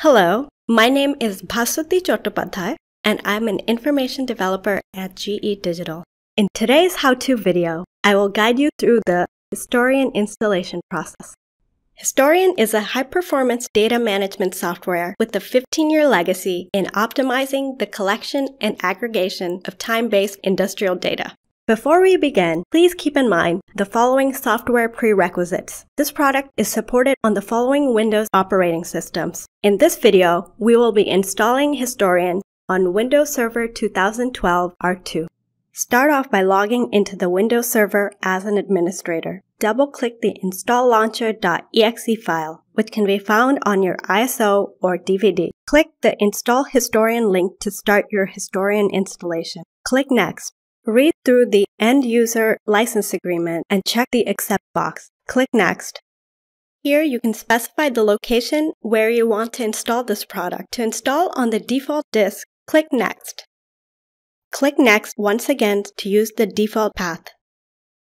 Hello, my name is Baswati Chattopadhyay and I'm an information developer at GE Digital. In today's how-to video, I will guide you through the Historian installation process. Historian is a high-performance data management software with a 15-year legacy in optimizing the collection and aggregation of time-based industrial data. Before we begin, please keep in mind the following software prerequisites. This product is supported on the following Windows operating systems. In this video, we will be installing Historian on Windows Server 2012 R2. Start off by logging into the Windows Server as an administrator. Double-click the InstallLauncher.exe file, which can be found on your ISO or DVD. Click the Install Historian link to start your Historian installation. Click Next. Read through the End-User License Agreement and check the Accept box. Click Next. Here you can specify the location where you want to install this product. To install on the default disk, click Next. Click Next once again to use the default path.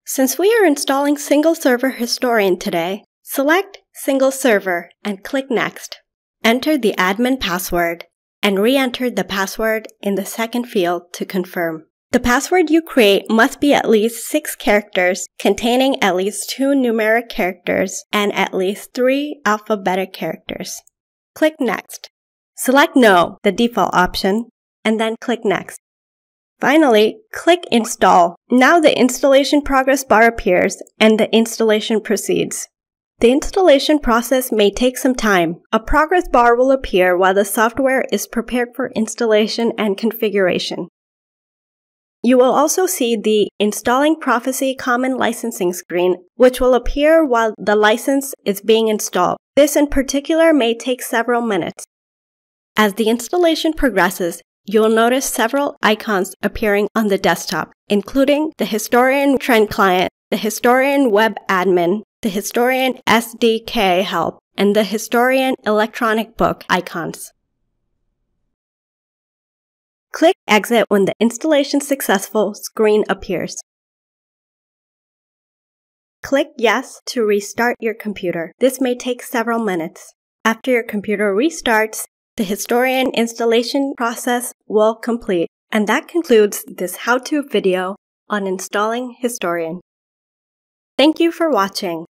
Since we are installing Single Server Historian today, select Single Server and click Next. Enter the admin password and re-enter the password in the second field to confirm. The password you create must be at least 6 characters, containing at least 2 numeric characters and at least 3 alphabetic characters. Click Next. Select No, the default option, and then click Next. Finally, click Install. Now the installation progress bar appears and the installation proceeds. The installation process may take some time. A progress bar will appear while the software is prepared for installation and configuration. You will also see the Installing Prophecy Common Licensing screen, which will appear while the license is being installed. This in particular may take several minutes. As the installation progresses, you will notice several icons appearing on the desktop, including the Historian Trend Client, the Historian Web Admin, the Historian SDK Help, and the Historian Electronic Book icons. Click Exit when the Installation Successful screen appears. Click Yes to restart your computer. This may take several minutes. After your computer restarts, the Historian installation process will complete. And that concludes this how-to video on installing Historian. Thank you for watching.